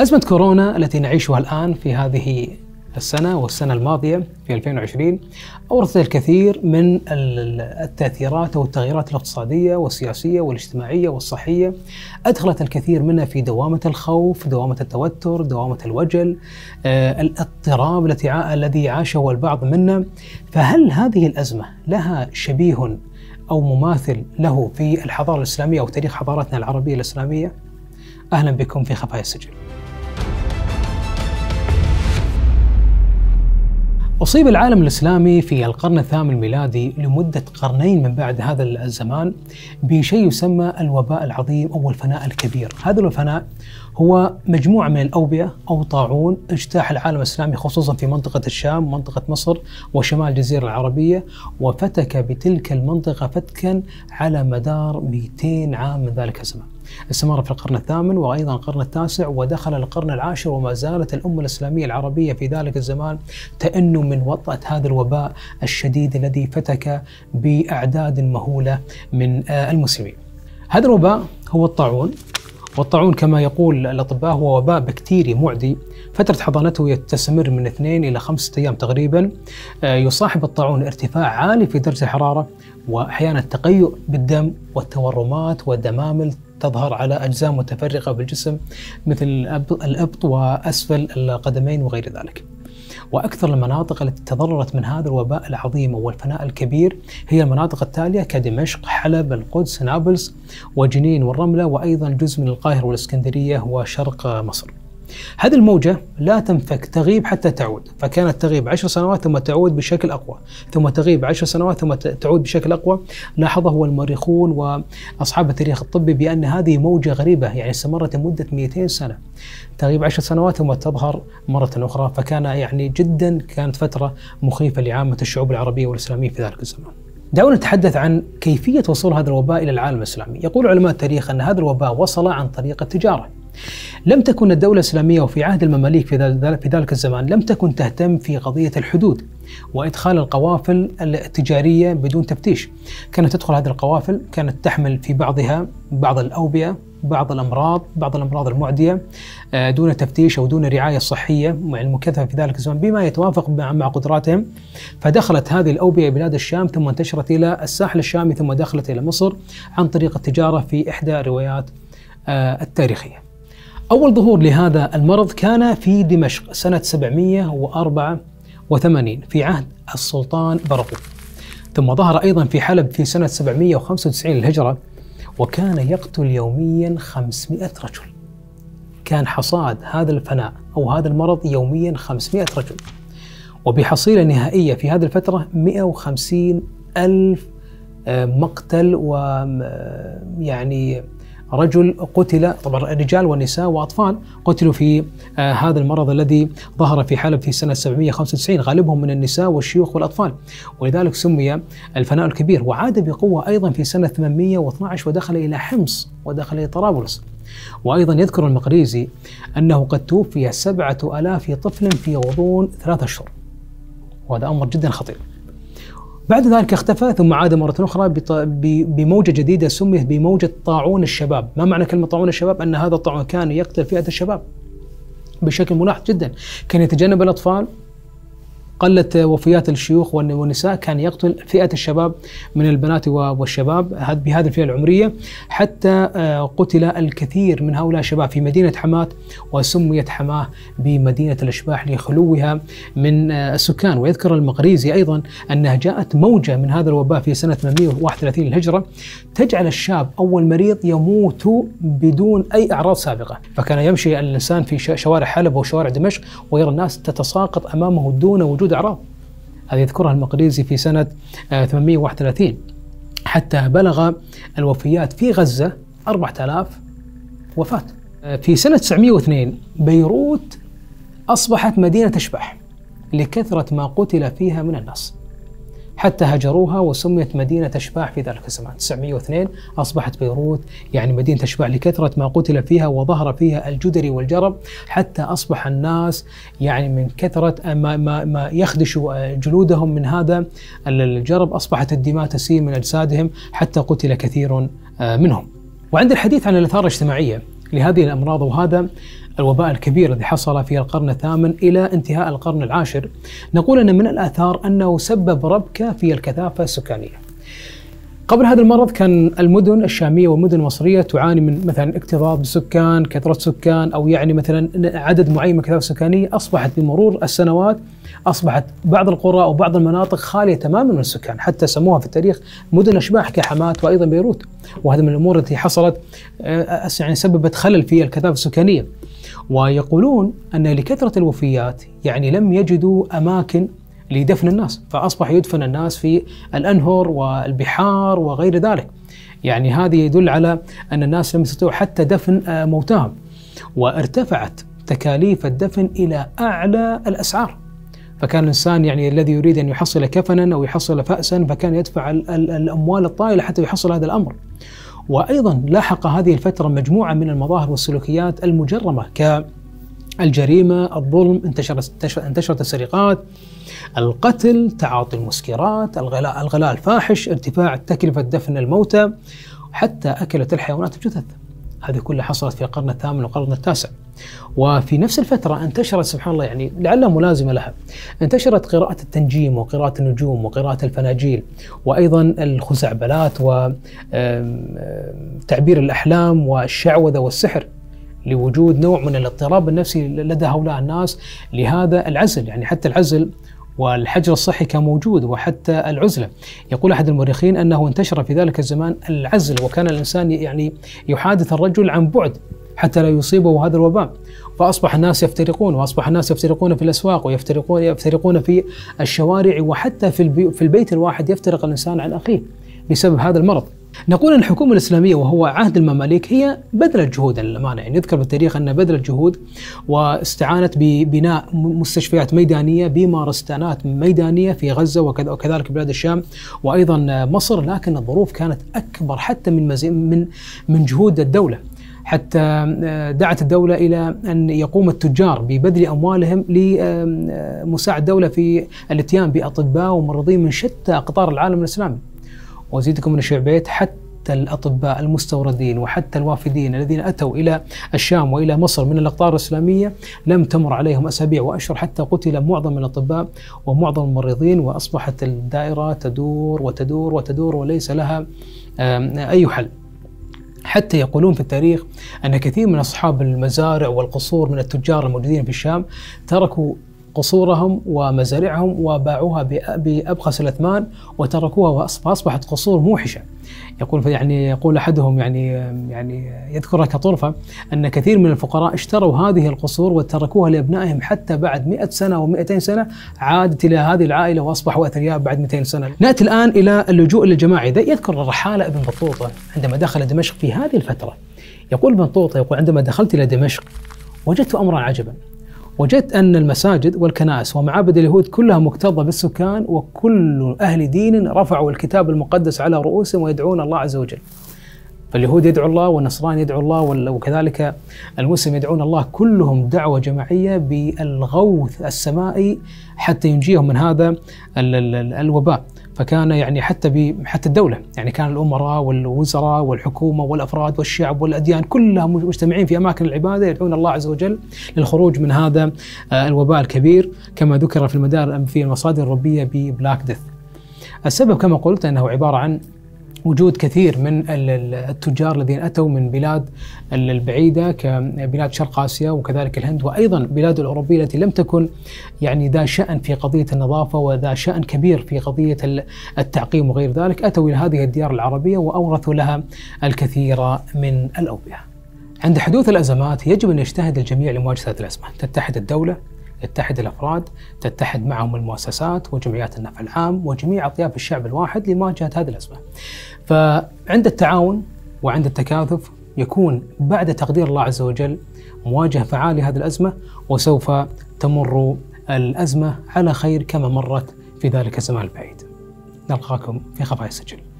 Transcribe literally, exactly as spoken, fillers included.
أزمة كورونا التي نعيشها الآن في هذه السنة والسنة الماضية في ألفين وعشرين أورثت الكثير من التأثيرات والتغييرات الاقتصادية والسياسية والاجتماعية والصحية، أدخلت الكثير منها في دوامة الخوف، دوامة التوتر، دوامة الوجل، الاضطراب الذي عاشه البعض منا. فهل هذه الأزمة لها شبيه أو مماثل له في الحضارة الإسلامية أو تاريخ حضارتنا العربية الإسلامية؟ أهلا بكم في خفايا السجل. أصيب العالم الإسلامي في القرن الثامن الميلادي لمدة قرنين من بعد هذا الزمان بشيء يسمى الوباء العظيم أو الفناء الكبير. هذا الفناء هو مجموعة من الأوبئة أو طاعون اجتاح العالم الإسلامي خصوصا في منطقة الشام ومنطقة مصر وشمال الجزيرة العربية، وفتك بتلك المنطقة فتكا على مدار مئتين عام من ذلك الزمان. استمر في القرن الثامن وأيضا القرن التاسع ودخل القرن العاشر، وما زالت الأمة الإسلامية العربية في ذلك الزمان تأن من وطأة هذا الوباء الشديد الذي فتك بأعداد مهولة من المسلمين. هذا الوباء هو الطاعون، والطاعون كما يقول الأطباء هو وباء بكتيري معدي، فترة حضانته تستمر من اثنين إلى خمسة أيام تقريبا. يصاحب الطاعون ارتفاع عالي في درجة الحرارة وأحيانا التقيؤ بالدم والتورمات والدمامل تظهر على أجزاء متفرقة بالجسم مثل الأبط وأسفل القدمين وغير ذلك. وأكثر المناطق التي تضررت من هذا الوباء العظيم أو الفناء الكبير هي المناطق التالية كدمشق، حلب، القدس، نابلس وجنين والرملة، وأيضا جزء من القاهرة والإسكندرية وشرق مصر. هذه الموجة لا تنفك، تغيب حتى تعود، فكانت تغيب عشر سنوات ثم تعود بشكل أقوى، ثم تغيب عشر سنوات ثم تعود بشكل أقوى. لاحظه المؤرخون وأصحاب التاريخ الطبي بأن هذه موجة غريبة، يعني استمرت لمدة مئتين سنة، تغيب عشر سنوات ثم تظهر مرة أخرى، فكان يعني جدا كانت فترة مخيفة لعامة الشعوب العربية والإسلامية في ذلك الزمان. دعونا نتحدث عن كيفية وصول هذا الوباء إلى العالم الإسلامي. يقول علماء التاريخ أن هذا الوباء وصل عن طريق التجارة. لم تكن الدولة الإسلامية وفي عهد المماليك في ذلك الزمان لم تكن تهتم في قضية الحدود وإدخال القوافل التجارية بدون تفتيش. كانت تدخل هذه القوافل، كانت تحمل في بعضها بعض الأوبئة، بعض الأمراض، بعض الأمراض المعدية دون تفتيش أو دون رعاية صحية مكثفة في ذلك الزمان بما يتوافق مع قدراتهم. فدخلت هذه الأوبئة بلاد الشام ثم انتشرت إلى الساحل الشامي ثم دخلت إلى مصر عن طريق التجارة في إحدى الروايات التاريخية. أول ظهور لهذا المرض كان في دمشق سنة سبعمئة وأربعة وثمانين في عهد السلطان برقوق، ثم ظهر أيضا في حلب في سنة سبعمئة وخمسة وتسعين للهجرة، وكان يقتل يوميا خمسمئة رجل. كان حصاد هذا الفناء أو هذا المرض يوميا خمسمئة رجل، وبحصيلة نهائية في هذه الفترة مئة وخمسين ألف مقتل، ويعني رجل قتل، طبعا رجال ونساء وأطفال قتلوا في آه هذا المرض الذي ظهر في حلب في سنة سبعمئة وخمسة وتسعين، غالبهم من النساء والشيوخ والأطفال، ولذلك سمي الفناء الكبير. وعاد بقوة أيضا في سنة ثمانمئة واثني عشر ودخل إلى حمص ودخل إلى طرابلس. وأيضا يذكر المقريزي أنه قد توفي سبعة آلاف طفل في غضون ثلاثة أشهر، وهذا أمر جدا خطير. بعد ذلك اختفى ثم عاد مرة أخرى بموجة جديدة سميت بموجة طاعون الشباب. ما معنى كلمة طاعون الشباب؟ أن هذا الطاعون كان يقتل فئة الشباب بشكل ملاحظ جدا، كان يتجنب الأطفال، قلت وفيات الشيوخ والنساء، كان يقتل فئة الشباب من البنات والشباب بهذه الفئة العمرية، حتى قتل الكثير من هؤلاء الشباب في مدينة حماة، وسميت حماة بمدينة الأشباح لخلوها من السكان. ويذكر المقريزي أيضا أنها جاءت موجة من هذا الوباء في سنة ثمانمئة وواحد وثلاثين للهجرة تجعل الشاب أو المريض يموت بدون أي أعراض سابقة، فكان يمشي الإنسان في شوارع حلب وشوارع دمشق ويرى الناس تتساقط أمامه دون وجود أعراض. هذا يذكرها المقريزي في سنة ثمانمئة وواحد وثلاثين، حتى بلغ الوفيات في غزة أربعة آلاف وفاة. في سنة تسعمئة واثنين بيروت أصبحت مدينة أشباح لكثرة ما قتل فيها من الناس، حتى هجروها وسميت مدينة أشباح في ذلك الزمان. تسعمئة واثنين أصبحت بيروت يعني مدينة أشباح لكثرة ما قتل فيها، وظهر فيها الجدري والجرب، حتى أصبح الناس يعني من كثرة ما, ما, ما يخدشوا جلودهم من هذا الجرب أصبحت الدماء تسيل من أجسادهم، حتى قتل كثير منهم. وعند الحديث عن الآثار الاجتماعية لهذه الأمراض وهذا الوباء الكبير الذي حصل في القرن الثامن إلى انتهاء القرن العاشر، نقول أن من الآثار أنه سبب ربكة في الكثافة السكانية. قبل هذا المرض كان المدن الشامية والمدن المصرية تعاني من مثلا اكتظاظ بالسكان، كثرة سكان، أو يعني مثلا عدد معين من الكثافة السكانية. أصبحت بمرور السنوات أصبحت بعض القرى أو بعض المناطق خالية تماما من السكان، حتى سموها في التاريخ مدن أشباح كحماة وأيضا بيروت. وهذا من الأمور التي حصلت يعني سببت خلل في الكثافة السكانية. ويقولون أن لكثرة الوفيات يعني لم يجدوا أماكن لدفن الناس، فأصبح يدفن الناس في الأنهر والبحار وغير ذلك. يعني هذا يدل على أن الناس لم يستطيعوا حتى دفن موتاهم، وارتفعت تكاليف الدفن إلى أعلى الأسعار. فكان الإنسان يعني الذي يريد أن يحصل كفنا أو يحصل فأسا فكان يدفع الأموال الطائلة حتى يحصل هذا الأمر. وأيضا لاحق هذه الفترة مجموعة من المظاهر والسلوكيات المجرمة ك الجريمة، الظلم، انتشرت انتشرت السرقات، القتل، تعاطي المسكرات، الغلاء الغلاء الفاحش، ارتفاع تكلفة دفن الموتى، حتى أكلت الحيوانات الجثث. هذه كلها حصلت في القرن الثامن والقرن التاسع. وفي نفس الفترة انتشرت سبحان الله يعني لعلها ملازمة لها، انتشرت قراءة التنجيم وقراءة النجوم وقراءة الفناجيل، وأيضا الخزعبلات وتعبير الأحلام والشعوذة والسحر، لوجود نوع من الاضطراب النفسي لدى هؤلاء الناس لهذا العزل. يعني حتى العزل والحجر الصحي كان موجود، وحتى العزلة. يقول أحد المؤرخين أنه انتشر في ذلك الزمان العزل، وكان الإنسان يعني يحادث الرجل عن بعد حتى لا يصيبه هذا الوباء. فأصبح الناس يفترقون، وأصبح الناس يفترقون في الأسواق، ويفترقون يفترقون في الشوارع، وحتى في في البيت الواحد يفترق الإنسان عن أخيه بسبب هذا المرض. نقول أن الحكومة الإسلامية وهو عهد المماليك هي بذلت جهودا للأمانة، يعني يذكر بالتاريخ أنها بذلت جهود واستعانت ببناء مستشفيات ميدانية بمارستانات ميدانية في غزة وكذلك بلاد الشام وأيضا مصر، لكن الظروف كانت أكبر حتى من من من جهود الدولة، حتى دعت الدولة إلى أن يقوم التجار ببذل أموالهم لمساعدة الدولة في الاتيان بأطباء وممرضين من شتى أقطار العالم الإسلامي. وأزيدكم من الشعبية، حتى الأطباء المستوردين وحتى الوافدين الذين أتوا إلى الشام وإلى مصر من الأقطار الإسلامية لم تمر عليهم أسابيع وأشهر حتى قتل معظم من الأطباء ومعظم الممرضين، وأصبحت الدائرة تدور وتدور وتدور وليس لها أي حل. حتى يقولون في التاريخ أن كثير من أصحاب المزارع والقصور من التجار الموجودين في الشام تركوا قصورهم ومزارعهم وباعوها بأبخس الأثمان وتركوها، فأصبحت قصور موحشة. يقول يعني يقول أحدهم يعني يعني يذكرها كطرفة أن كثير من الفقراء اشتروا هذه القصور وتركوها لأبنائهم حتى بعد مئة سنة ومئتين سنة عادت إلى هذه العائلة وأصبحوا أثرياء بعد مئتين سنة. نأتي الآن إلى اللجوء الجماعي. ده يذكر الرحالة ابن بطوطه عندما دخل دمشق في هذه الفترة. يقول ابن بطوطه يقول عندما دخلت إلى دمشق وجدت أمرا عجبا، وجدت أن المساجد والكنائس ومعابد اليهود كلها مكتظة بالسكان، وكل أهل دين رفعوا الكتاب المقدس على رؤوسهم ويدعون الله عز وجل. فاليهود يدعو الله، والنصران يدعو الله، وكذلك المسلم يدعون الله، كلهم دعوة جماعية بالغوث السمائي حتى ينجيهم من هذا الوباء. فكان يعني حتى حتى الدولة يعني كان الأمراء والوزراء والحكومة والأفراد والشعب والأديان كلها مجتمعين في أماكن العبادة يدعون الله عز وجل للخروج من هذا الوباء الكبير، كما ذكر في المدار في المصادر الربية ببلاك ديث. السبب كما قلت أنه عبارة عن وجود كثير من التجار الذين أتوا من بلاد البعيدة كبلاد شرق آسيا وكذلك الهند وأيضا بلاد الأوروبية التي لم تكن يعني ذا شأن في قضية النظافة وذا شأن كبير في قضية التعقيم وغير ذلك، أتوا إلى هذه الديار العربية وأورثوا لها الكثير من الأوبئة. عند حدوث الأزمات يجب أن يجتهد الجميع لمواجهة هذه الأزمات، تتحد الدولة، تتحد الأفراد، تتحد معهم المؤسسات وجمعيات النفع العام وجميع أطياف الشعب الواحد لمواجهة هذه الأزمة. فعند التعاون وعند التكاثف يكون بعد تقدير الله عز وجل مواجهة فعالة لهذه الأزمة، وسوف تمر الأزمة على خير كما مرت في ذلك الزمان البعيد. نلقاكم في خفايا السجل.